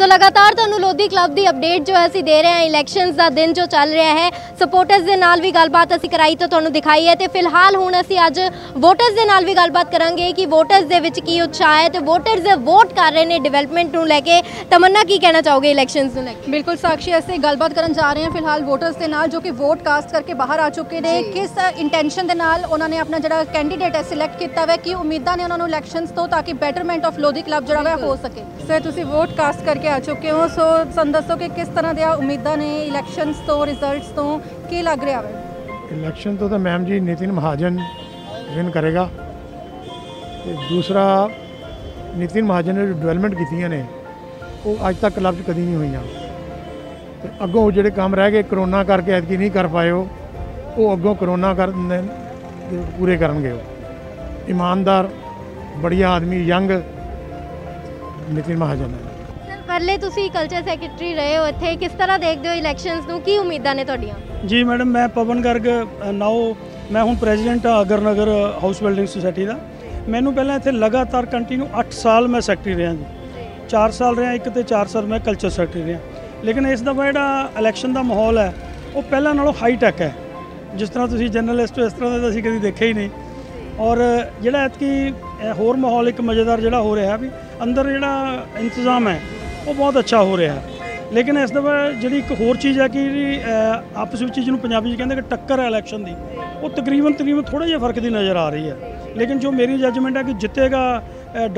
सो लगातार ਤੁਹਾਨੂੰ ਲੋਧੀ क्लब की अपडेट जो है दे रहे हैं। इलैक्शन का दिन जो चल रहा है सपोर्टर्स के नाल भी गलबात असी कराई तो ਤੁਹਾਨੂੰ दिखाई है। तो फिलहाल हुण असी अज वोटर्स के नाल भी गलबात करांगे कि वोटर्स दे विच की उत्साह है तो वोटर्स जो वोट कर रहे हैं डिवेलपमेंट नूं लैके। तमन्ना की कहना चाहोगे इलैक्शन नूं लैके? बिल्कुल साक्षी, असी गलबात करन जा रहे हैं फिलहाल वोटर्स के नाल जो कि वोट कास्ट करके बाहर आ चुके ने। किस इंटेंशन के नाल उन्होंने अपना जो कैंडीडेट है सिलैक्ट किया है कि उम्मीदा ने उन्होंने इलैक्शन तो ताकि बैटरमेंट ऑफ लोधी क्लब जो है हो सके। सर तुसीं वोट कास्ट करके आ चुके हो, सो सन दसो कि किस तरह दया उम्मीदा ने इलैक्शनस तो रिजल्ट्स तो की लग रहा है? इलैक्शन तो मैम जी नितिन महाजन विन करेगा। दूसरा नितिन महाजन ने जो डिवेलपमेंट की ने वो अज तक क्लब कदी नहीं हुई। अगों जो काम रह गए करोना करके ऐतकी नहीं कर पाए वो अगों करोना कर पूरे करे। ईमानदार बढ़िया आदमी यंग नितिन महाजन है। पहले तुसी कल्चर सैकटरी रहे हो इत्थे, किस तरह देखते हो इलैक्शनस नूं की उम्मीदां ने तुहाडियां? जी मैडम, मैं पवन गर्ग नाओ मैं हुण प्रेजिडेंट अगर नगर हाउस बिल्डिंग सोसायटी का। मैनू पहले इत्थे लगातार कंटिन्यू 8 साल मैं सैकटरी रहा जी, 4 साल रहा एक तो 4 साल मैं कल्चर सैकटरी रहा। लेकिन इस दफा जिहड़ा इलैक्शन का माहौल है वो पहला नालों हाईटैक है। जिस तरह तुसी जर्नलिस्ट हो इस तरह का असीं कदी देखे ही नहीं। और जिहड़ा इत्थे होर माहौल एक मज़ेदार जिहड़ा हो रहा भी अंदर जिहड़ा इंतजाम है वो बहुत अच्छा हो रहा है। लेकिन इस दफा जी एक होर चीज़ है कि आपस में जिन्होंने पंजाबी कहते कि टक्कर है इलैक्शन की, वो तकरीबन थोड़ा जिहा फर्क की नज़र आ रही है। लेकिन जो मेरी जजमेंट है कि जितेगा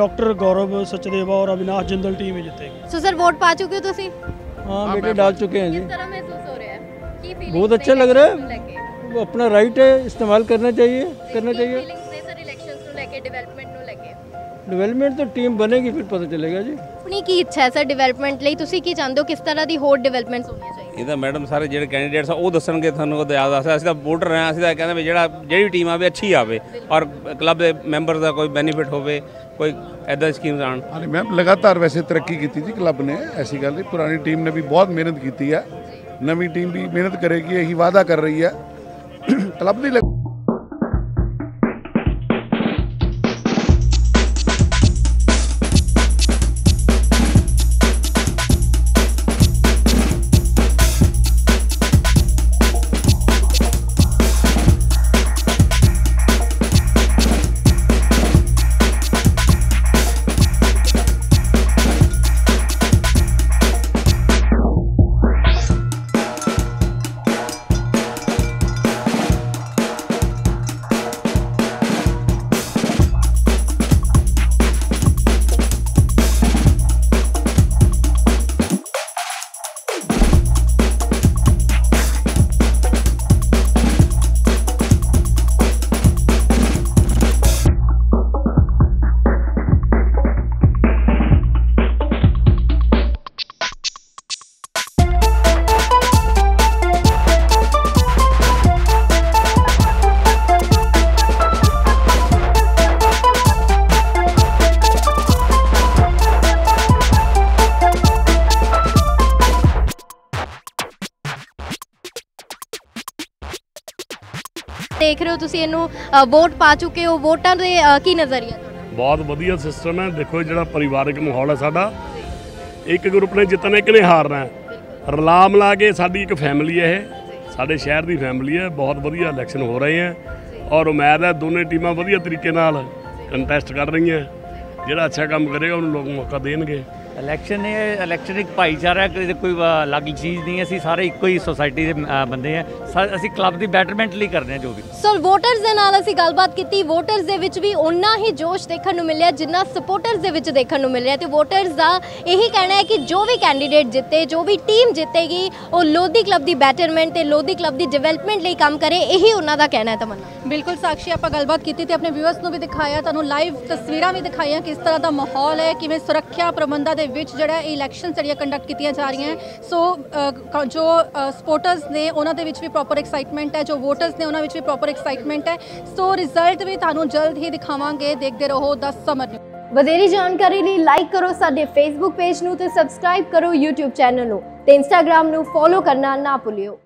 डॉक्टर गौरव सचदेवा और अविनाश जिंदल टीम ही जितेगी। सो सर वोट पा चुके हो तुसी? हाँ बेटे डाल चुके हैं जी। किस तरह महसूस हो रहा है? बहुत अच्छा लग रहा है, अपना राइट है इस्तेमाल करना चाहिए डेवलपमेंट तो टीम बनेगी फिर पता चलेगा जी। अपनी की इच्छा है सर डेवलपमेंट लई, तुसीं की चाहते हो किस तरह की होर डेवलपमेंट होनी चाहिए? ये तो मैडम सारे जो कैंडीडेट्स वो दसणगे थानू, याद आसा असीं तां वोटर हैं, असीं तां कहंदे भी जिहड़ा जिहड़ी टीम आवे अच्छी आवे और क्लब दे मैंबर दा कोई बेनीफिट होवे, कोई ऐदा स्कीम्स आण। अरे मैम लगातार वैसे तरक्की कीती जी क्लब ने, ऐसी गल नहीं। पुरानी टीम ने भी बहुत मेहनत कीती है, नवी टीम भी मेहनत करेगी यही वादा कर रही है क्लब दी। देख रहे हो तुसीं इनू वोट पा चुके हो, वोटां दे की नज़रिया? बहुत वधिया सिस्टम है। देखो जिहड़ा परिवारिक माहौल है साडा, एक ग्रुप ने जितना एक ने हारना है, रला मिला के साडी एक फैमिली है, ये साडे शहर की फैमिली है। बहुत वधिया इलैक्शन हो रहे हैं और उम्मीद है दोनों टीमां वधिया तरीके नाल कंटेस्ट कर रही हैं। जिहड़ा अच्छा काम करेगा उन्हें लोग मौका देंगे। इलैक्शन एक भाईचारा, कोई अलग चीज़ नहीं है। असी सारे इक्को ही सोसाइटी के बंदे हैं, असी क्लब की बैटरमेंट लिए करने हैं जो भी। सो वोटर्स के नाल असी गलबात की, वोटर्स के विच भी उन्ना ही जोश देखने को मिले जिन्ना सपोर्टर्स के विच देखने को मिल रहा है। तो वोटर्स का यही कहना है कि जो भी कैंडीडेट जिते, जो भी टीम जितेगी वो लोधी क्लब की बैटरमेंट तो लोधी क्लब की डिवेलपमेंट लिए काम करे, यही उन्होंने कहना है। तमन्ना बिल्कुल साक्षी, आप गलबात की तो अपने व्यूअर्स को भी दिखाया, तुहानूं लाइव तस्वीरां भी दिखाई किस तरह का माहौल है, किवें सुरक्षा प्रबंधा विच जड़ा इलैक्शन जड़ियाँ कंडक्ट की जा रही हैं। सो जो सपोर्टर्स ने उन्होंने भी प्रॉपर एक्साइटमेंट है, जो वोटर्स ने उन्होंने भी प्रॉपर एक्साइटमेंट है। सो रिजल्ट भी थानू जल्द ही दिखावांगे, देखते रहो 10 समर। वधेरी जानकारी लिए लाइक करो साडे फेसबुक पेज नू, सब्सक्राइब करो यूट्यूब चैनल नू, इंस्टाग्राम नू फॉलो करना ना भुलियो।